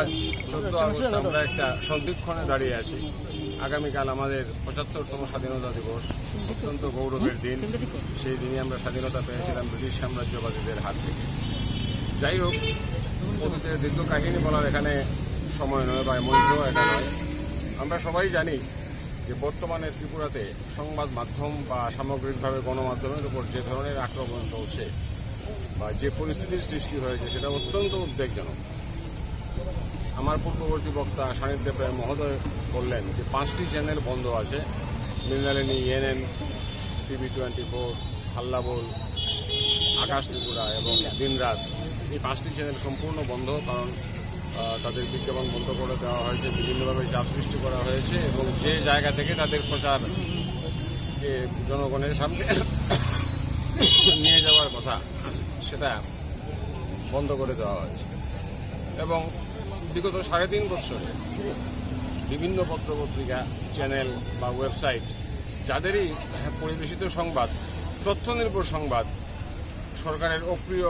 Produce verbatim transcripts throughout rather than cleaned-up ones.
आज चौदह আগস্ট আমরা একটা সংবিক্ষণে দাঁড়িয়ে আছি। আগামীকাল আমাদের পঁচাত্তরতম স্বাধীনতা দিবস, অত্যন্ত গৌরবের দিন। সেই দিনে আমরা স্বাধীনতা পেয়েছিলাম ব্রিটিশ সাম্রাজ্যবাদীদের হাত থেকে। যাই হোক, অতীতের দীর্ঘ কাহিনী বলার এখানে সময় নয় বা মঞ্চও এটা নয়। আমরা সবাই জানি যে বর্তমানে ত্রিপুরাতে সংবাদ মাধ্যম বা সামগ্রিকভাবে গণমাধ্যমের উপর যে ধরনের আক্রমণ চলছে বা যে পরিস্থিতির সৃষ্টি হয়েছে সেটা অত্যন্ত উদ্বেগজনক। আমার পূর্ববর্তী বক্তা সান্নিধ্যে প্রায় মহোদয় বললেন যে পাঁচটি চ্যানেল বন্ধ আছে, Mrinalini, ANN, TV twenty four, Hallabol, Akash Tripura এবং দিনরাত। এই পাঁচটি চ্যানেল সম্পূর্ণ বন্ধ, কারণ তাদের বিজ্ঞাপন বন্ধ করে দেওয়া হয়েছে, বিভিন্নভাবে চাপ সৃষ্টি করা হয়েছে এবং যে জায়গা থেকে তাদের প্রচার জনগণের সামনে নিয়ে যাওয়ার কথা সেটা বন্ধ করে দেওয়া হয়েছে। এবং বিগত সাড়ে তিন বছরে বিভিন্ন পত্রপত্রিকা, চ্যানেল বা ওয়েবসাইট যাদেরই পরিবেশিত সংবাদ তথ্য নির্ভর সংবাদ সরকারের অপ্রিয়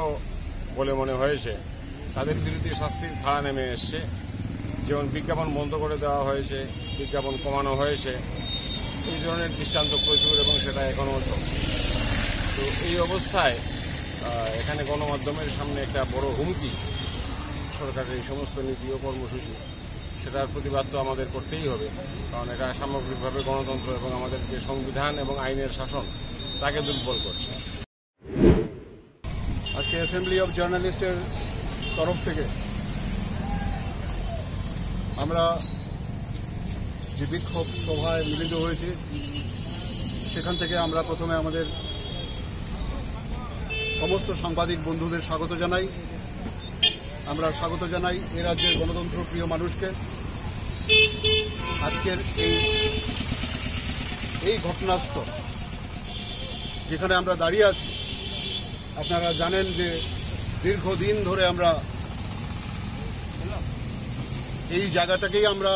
বলে মনে হয়েছে, তাদের বিরুদ্ধে শাস্তির ধারা নেমে এসছে। যেমন বিজ্ঞাপন বন্ধ করে দেওয়া হয়েছে, বিজ্ঞাপন কমানো হয়েছে, এই ধরনের দৃষ্টান্ত প্রচুর এবং সেটা এখনও চলছে। তো এই অবস্থায় এখানে গণমাধ্যমের সামনে একটা বড় হুমকি সরকারের এই সমস্ত নীতি ও কর্মসূচি, সেটার প্রতিবাদ তো আমাদের করতেই হবে, কারণ এটা সামগ্রিকভাবে গণতন্ত্র এবং আমাদের যে সংবিধান এবং আইনের শাসন তাকে দুর্বল করছে। আজকে অ্যাসেম্বলি অফ জার্নালিস্টের তরফ থেকে আমরা যে বিক্ষোভ সভায় মিলিত হয়েছি, সেখান থেকে আমরা প্রথমে আমাদের সমস্ত সাংবাদিক বন্ধুদের স্বাগত জানাই। আমরা স্বাগত জানাই এ রাজ্যের গণতন্ত্র প্রিয় মানুষকে। আজকের এই এই ঘটনাস্থল যেখানে আমরা দাঁড়িয়ে আছি, আপনারা জানেন যে দীর্ঘদিন ধরে আমরা এই জায়গাটাকেই আমরা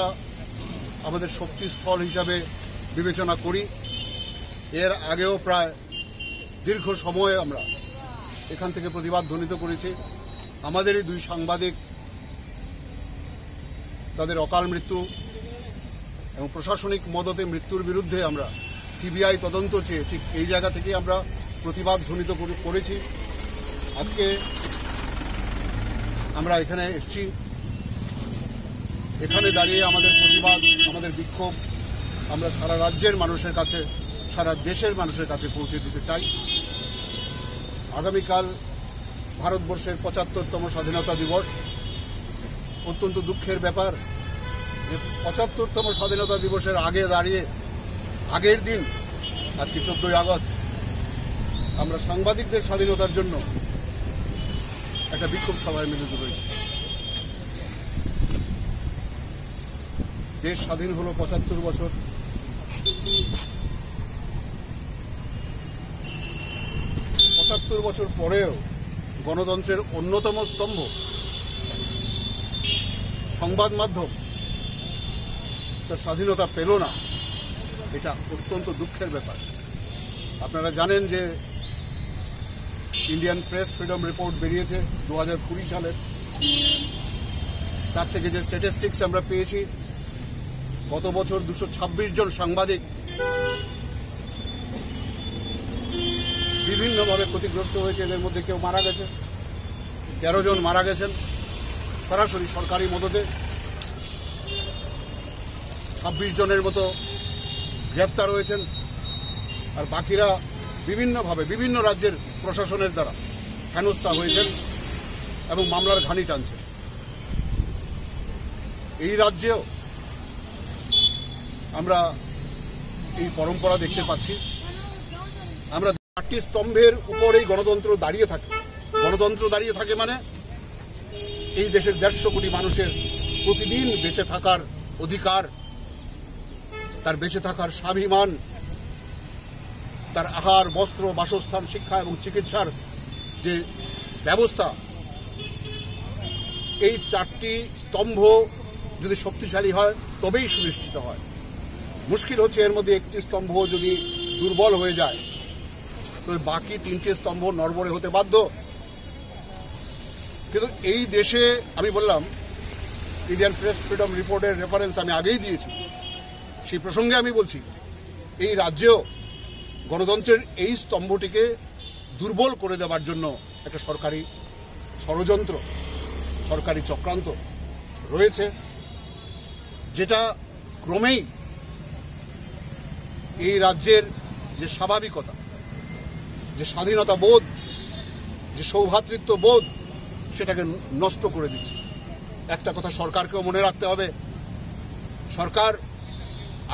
আমাদের শক্তিস্থল হিসাবে বিবেচনা করি। এর আগেও প্রায় দীর্ঘ সময়ে আমরা এখান থেকে প্রতিবাদ ধ্বনিত করেছি। আমাদেরই দুই সাংবাদিক, তাদের অকাল মৃত্যু এবং প্রশাসনিক মদতে মৃত্যুর বিরুদ্ধে আমরা সিবিআই তদন্ত চেয়ে ঠিক এই জায়গা থেকেই আমরা প্রতিবাদ ধ্বনিত করেছি। আজকে আমরা এখানে এসেছি, এখানে দাঁড়িয়ে আমাদের প্রতিবাদ, আমাদের বিক্ষোভ আমরা সারা রাজ্যের মানুষের কাছে, সারা দেশের মানুষের কাছে পৌঁছে দিতে চাই। আগামীকাল ভারতবর্ষের পঁচাত্তরতম স্বাধীনতা দিবস। অত্যন্ত দুঃখের ব্যাপার যে পঁচাত্তরতম স্বাধীনতা দিবসের আগে দাঁড়িয়ে আগের দিন আজকে চোদ্দই আগস্ট আমরা সাংবাদিকদের স্বাধীনতার জন্য একটা বিক্ষোভ সভায় মিলিত হয়েছি। দেশ স্বাধীন হলো পঁচাত্তর বছর, পঁচাত্তর বছর পরেও গণতন্ত্রের অন্যতম স্তম্ভ সংবাদ মাধ্যম তার স্বাধীনতা পেল না, এটা অত্যন্ত দুঃখের ব্যাপার। আপনারা জানেন যে ইন্ডিয়ান প্রেস ফ্রিডম রিপোর্ট বেরিয়েছে দু হাজার কুড়ি সালের, তার থেকে যে স্ট্যাটিস্টিক্স আমরা পেয়েছি, গত বছর দুশো ছাব্বিশ জন সাংবাদিক বিভিন্নভাবে ক্ষতিগ্রস্ত হয়েছে। এদের মধ্যে কেউ মারা গেছে, তেরো জন মারা গেছেন সরাসরি সরকারি মদতে, ছাব্বিশ জনের মতো গ্রেপ্তার হয়েছেন, আর বাকিরা বিভিন্নভাবে বিভিন্ন রাজ্যের প্রশাসনের দ্বারা হেনস্থা হয়েছেন এবং মামলার ঘানি টানছেন। এই রাজ্যেও আমরা এই পরম্পরা দেখতে পাচ্ছি। আমরা চারটি স্তম্ভের উপরেই গণতন্ত্র দাঁড়িয়ে থাকে। গণতন্ত্র দাঁড়িয়ে থাকে মানে এই দেশের দেড়শো কোটি মানুষের প্রতিদিন বেঁচে থাকার অধিকার, তার বেঁচে থাকার স্বাভিমান, তার আহার, বস্ত্র, বাসস্থান, শিক্ষা এবং চিকিৎসার যে ব্যবস্থা, এই চারটি স্তম্ভ যদি শক্তিশালী হয় তবেই সুনিশ্চিত হয়। মুশকিল হচ্ছে এর মধ্যে একটি স্তম্ভ যদি দুর্বল হয়ে যায় তো বাকি তিনটি স্তম্ভ নড়বড়ে হতে বাধ্য। কিন্তু এই দেশে আমি বললাম Indian press freedom reporter reference आमी आगेई दिएछि सेई प्रसंगे आमी बोलछि एई राज्य गणतंत्रेर एई स्तम्भटिके दुर्बल करे देवार जन्य एकटा सरकारी षड़यंत्र सरकारी चक्रांत रयेछे जेटा क्रमेई एई राज्येर जे स्वाभाविकता जे स्वाधीनता बोध जे सौभ्रातृत्व बोध सेटाके नष्ट करे दिच्छे। एक कथा सरकारकेও মনে রাখতে হবে, সরকার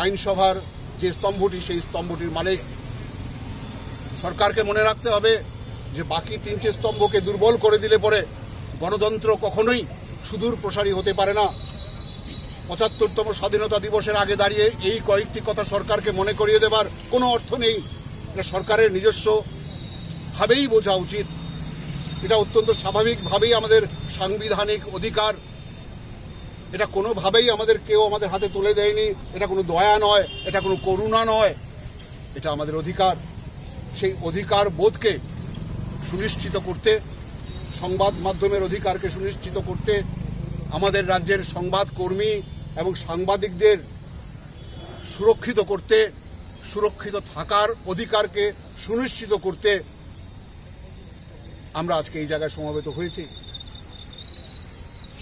আইনসভার যে স্তম্ভটি সেই স্তম্ভটির মালিক। সরকারকে মনে রাখতে হবে যে বাকি তিনটি স্তম্ভকে দুর্বল করে দিলে পরে গণতন্ত্র কখনোই সুদূর প্রসারী হতে পারে না। পঁচাত্তরতম স্বাধীনতা দিবসের আগে দাঁড়িয়ে এই কয়েকটি কথা সরকারকে মনে করিয়ে দেবার কোনো অর্থ নেই। এটা সরকারের নিজস্ব ভাবেই বোঝা উচিত। এটা অত্যন্ত স্বাভাবিকভাবেই আমাদের সাংবিধানিক অধিকার, এটা কোনোভাবেই আমাদের কেউ আমাদের হাতে তুলে দেয়নি। এটা কোনো দয়া নয়, এটা কোনো করুণা নয়, এটা আমাদের অধিকার। সেই অধিকার বোধকে সুনিশ্চিত করতে, সংবাদ মাধ্যমের অধিকারকে সুনিশ্চিত করতে আমাদের রাজ্যের সংবাদকর্মী এবং সাংবাদিকদের সুরক্ষিত করতে, সুরক্ষিত থাকার অধিকারকে সুনিশ্চিত করতে আমরা আজকে এই জায়গায় সমবেত হয়েছি।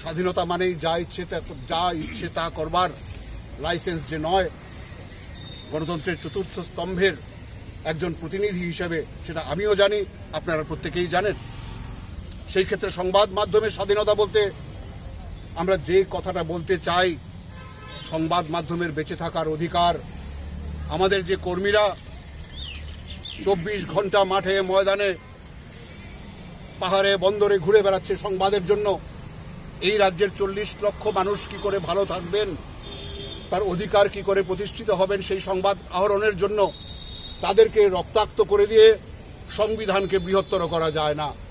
স্বাধীনতা মানেই যা ইচ্ছে তা যা ইচ্ছে তা করবার লাইসেন্স যে নয়, গণতন্ত্রের চতুর্থ স্তম্ভের একজন প্রতিনিধি হিসেবে সেটা আমিও জানি, আপনারা প্রত্যেকেই জানেন। সেই ক্ষেত্রে সংবাদ মাধ্যমের স্বাধীনতা বলতে আমরা যে কথাটা বলতে চাই, সংবাদ মাধ্যমের বেঁচে থাকার অধিকার। আমাদের যে কর্মীরা চব্বিশ ঘন্টা মাঠে ময়দানে পাহাড়ে বন্দরে ঘুরে বেড়াচ্ছে সংবাদের জন্য, এই রাজ্যের চল্লিশ লক্ষ মানুষ কি করে ভালো থাকবেন, তার অধিকার কি করে প্রতিষ্ঠিত হবেন সেই সংবাদ আহরণের জন্য, তাদেরকে রক্তাক্ত করে দিয়ে সংবিধানকে বৃহত্তর করা যায় না।